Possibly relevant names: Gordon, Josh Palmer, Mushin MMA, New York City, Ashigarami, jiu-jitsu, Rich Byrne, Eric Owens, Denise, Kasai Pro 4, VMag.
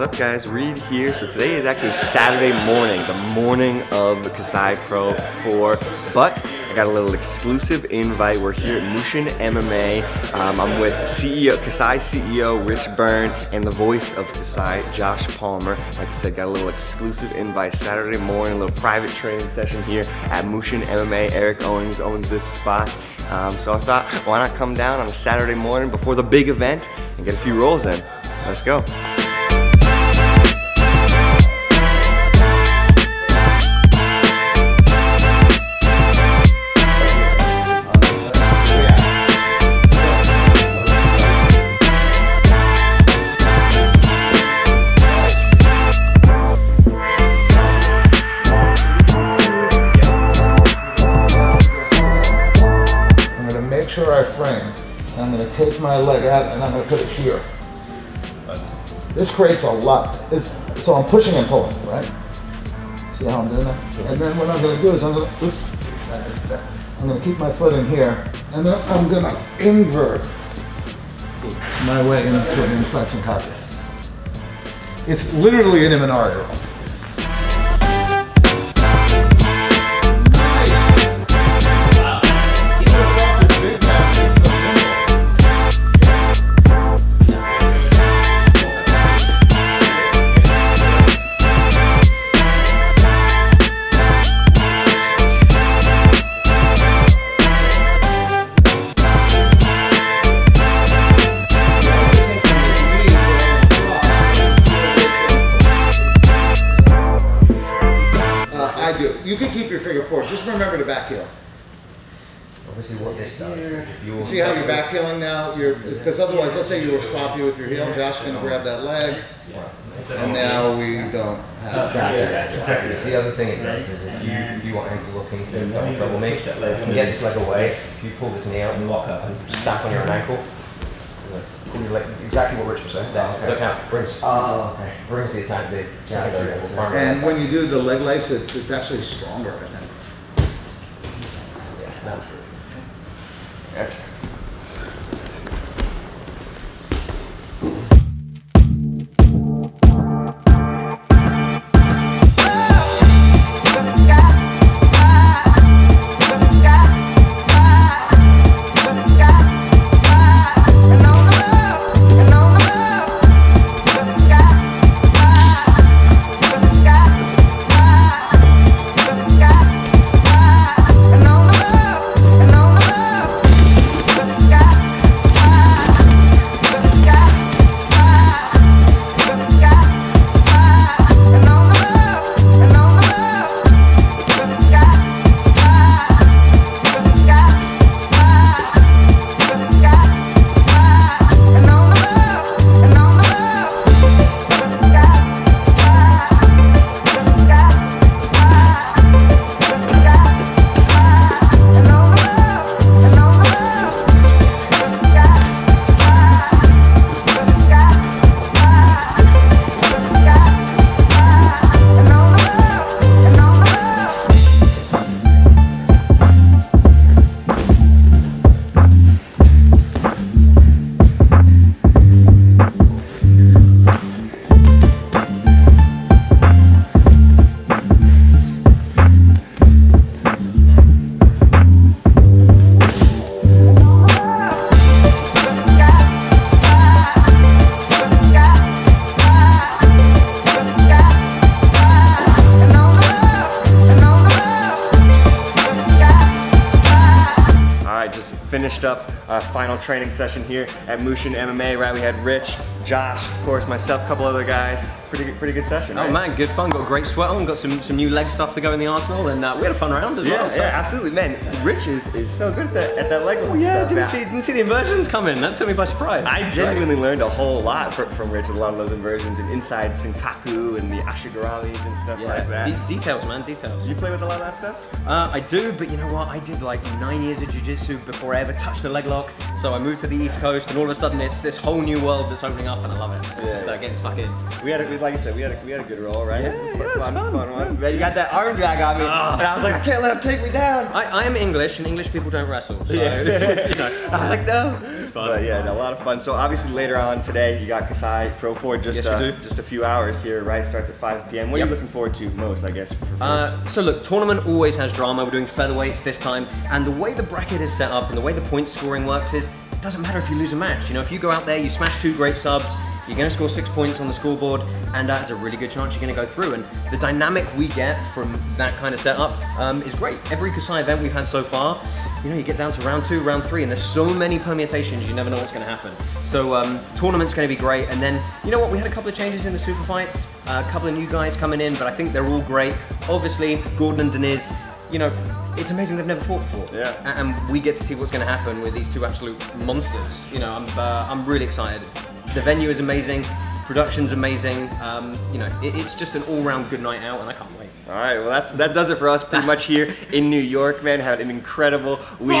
What's up, guys? Reed here. So today is actually Saturday morning, the morning of the Kasai Pro 4, but I got a little exclusive invite. We're here at Mushin MMA. I'm with Kasai CEO Rich Byrne and the voice of Kasai, Josh Palmer. Like I said, got a little exclusive invite Saturday morning, a little private training session here at Mushin MMA. Eric Owens owns this spot. So I thought, why not come down on a Saturday morning before the big event and get a few rolls in? Let's go. I frame. I'm going to take my leg out and I'm going to put it here. This creates a lot. So I'm pushing and pulling, right? See how I'm doing that? And then what I'm going to do is I'm going to keep my foot in here and then I'm going to invert my way into an inside sincopia. It's literally an MNR roll. You can keep your figure four. Just remember to back heel. Well, this is what this does. If you see how you're back heeling now? Because otherwise, let's say you were sloppy with your heel. Josh is going to grab that leg. And now we don't have that. Exactly. The other thing it does is if you want him to look into double me, you can get this leg away. If you pull this knee out and lock up and snap on your own ankle, pull your leg, exactly what Rich was saying. That, look out, brings the attack big. Yeah, exactly. And when you do the leg lace, it's actually stronger, I think. Yeah, that was really good. Gotcha. Finished up our final training session here at Mushin MMA, right? We had Rich, Josh, of course, myself, a couple other guys. Pretty good session, right? Oh man, good fun. Got a great sweat on, got some new leg stuff to go in the arsenal, and we had a fun round as well. So. Yeah, absolutely. Man, Rich is so good at that leg. Oh yeah, didn't see the inversions coming. That took me by surprise. I genuinely learned a whole lot from Rich, a lot of those inversions and inside Senkaku and the Ashigaramis and stuff like that. Details, man, details. You play with a lot of that stuff? I do, but you know what? I did like 9 years of jiu-jitsu before I ever touched a leg lock, so I moved to the East Coast, and all of a sudden it's this whole new world that's opening up, and I love it. It's just getting stuck in. We had a anyways, like you said, we had a good roll, right? Yeah, it was fun. But you got that arm drag on me, and I was like, I can't let him take me down. I'm English, and English people don't wrestle. So yeah. You know, I was like, no. It's fun. But yeah, a lot of fun. So obviously later on today, you got Kasai Pro 4 just a few hours here, right? Starts at 5 p.m. What are you looking forward to most, I guess? So look, tournament always has drama. We're doing featherweights this time, and the way the bracket is set up and the way the point scoring works is, it doesn't matter if you lose a match. You know, if you go out there, you smash 2 great subs, you're gonna score 6 points on the scoreboard, and that's a really good chance you're gonna go through. And the dynamic we get from that kind of setup is great. Every Kasai event we've had so far, you know, you get down to round 2, round 3, and there's so many permutations, you never know what's gonna happen. So tournament's gonna be great. And then, you know what, we had a couple of changes in the super fights, a couple of new guys coming in, but I think they're all great. Obviously, Gordon and Denise, you know, it's amazing they've never fought before. Yeah. And we get to see what's going to happen with these 2 absolute monsters. You know, I'm really excited. The venue is amazing, production's amazing. You know, it's just an all-round good night out, and I can't wait. All right, well that does it for us pretty much here in New York, man. Had an incredible week.